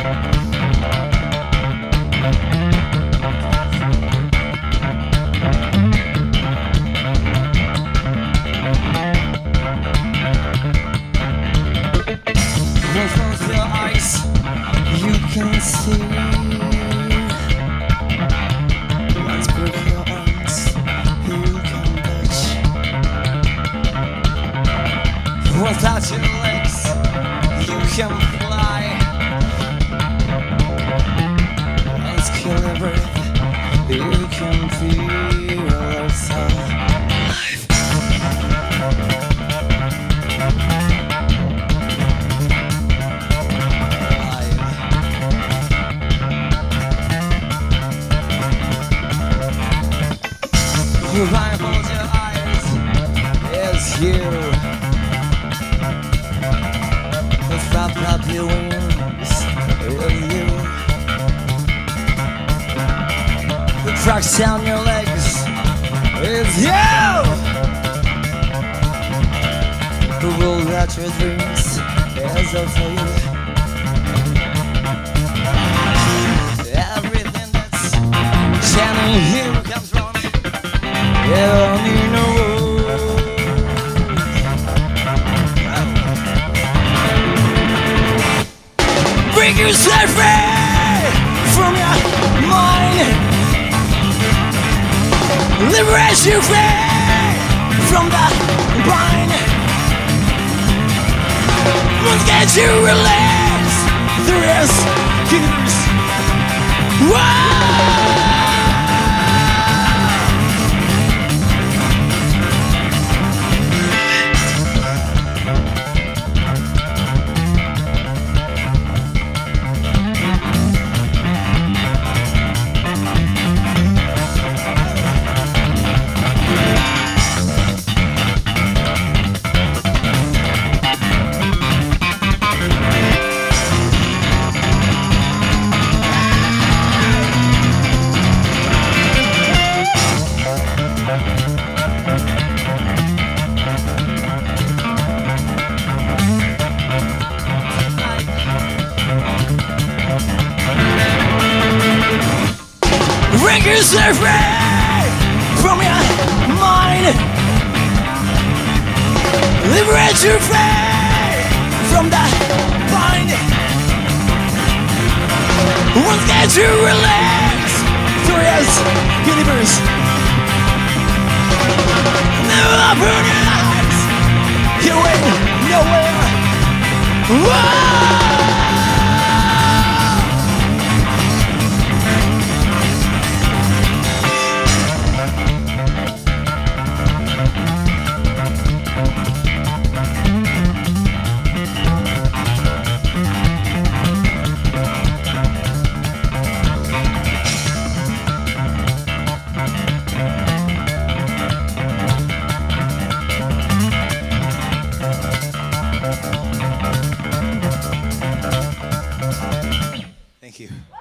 Close your eyes, you can see. Let's break your arms, you can touch. Without your legs, you can fly. Let's kill your breath, you can feel yourself. The light of your eyes is you. The flap of your wings is you. The track down your legs is you. The world that your dreams is of you. Everything that's channeling you comes from. Yeah, I mean, no. Break yourself free from your mind. Liberate you free from the bind. Once get you relaxed, the rest keeps. Wow! Break yourself free from your mind. Liberate yourself free from the bind. Once get you relaxed, through this universe. Never open your eyes, you ain't nowhere. Whoa! Thank you.